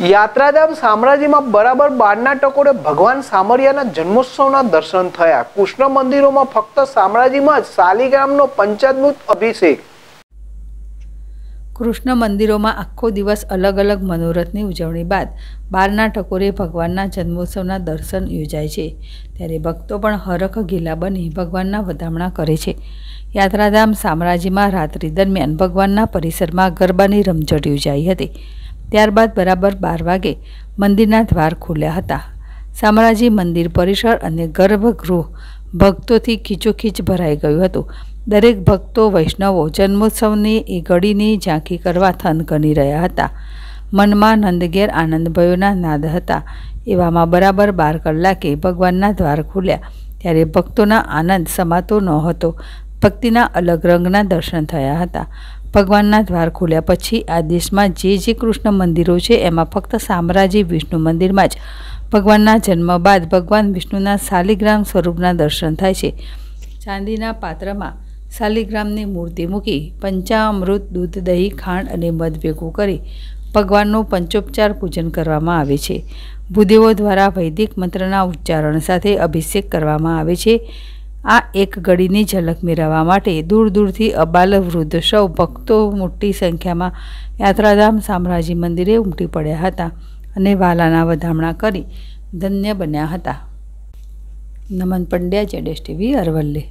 યાત્રાધામ શામળાજીમાં બરાબર 12ના ટકોરે ભગવાન શામળિયાના જન્મોત્સવના દર્શન થયા। કૃષ્ણ મંદિરોમાં ફક્ત શામળાજીમાં જ શાલિગ્રામનો પંચામૃત અભિષેક। કૃષ્ણ મંદિરોમાં આખો દિવસ અલગ અલગ મનોરથની ઉજવણી બાદ 12ના ટકોરે ભગવાનના જન્મોત્સવના દર્શન યોજાય છે, ત્યારે ભક્તો પણ હરખ ઘેલા બની ભગવાનના વધામણા કરે છે। યાત્રાધામ શામળાજીમાં રાત્રિ દરમિયાન ભગવાનના પરિસરમાં ગરબાની રમઝટ યોજાઈ હતી। ત્યારબાદ બરાબર 12 વાગે મંદિરના દ્વાર ખુલ્યા હતા। શામળાજી મંદિર પરિસર અને ગર્ભગૃહ ભક્તોથી ખીચોખીચ ભરાઈ ગયું હતું। દરેક ભક્તો વૈષ્ણવો જન્મોત્સવની એ ઘડીની ઝાંખી કરવા થનગની રહ્યા હતા। મનમાં નંદઘેર આનંદભયોના નાદ હતા। એવામાં બરાબર 12 કલાકે ભગવાનના દ્વાર ખુલ્યા, ત્યારે ભક્તોના આનંદ સમાતો નહોતો। ભક્તિના અલગ રંગના દર્શન થયા હતા। ભગવાનના દ્વાર ખોલ્યા પછી આ દેશમાં જે કૃષ્ણ મંદિરો છે એમાં ફક્ત શામળાજી વિષ્ણુ મંદિરમાં જ ભગવાનના જન્મ બાદ ભગવાન વિષ્ણુના શાલિગ્રામ સ્વરૂપના દર્શન થાય છે। ચાંદીના પાત્રમાં શાલિગ્રામની મૂર્તિ મૂકી પંચામૃત, દૂધ, દહીં, ખાંડ અને મધ ભેગું કરી ભગવાનનું પંચોપચાર પૂજન કરવામાં આવે છે। ભૂદેવો દ્વારા વૈદિક મંત્રના ઉચ્ચારણ સાથે અભિષેક કરવામાં આવે છે। आ एक घड़ीनी झलक मेळववा माटे दूर दूर थी अबाल वृद्ध सौ भक्तो मोटी संख्या में यात्राधाम शामळाजी मंदिरे उमटी पड्या हता अने वालाना वधामणा करी धन्य बन्या हता। नमन पंड्या ZSTV अरवल्ली।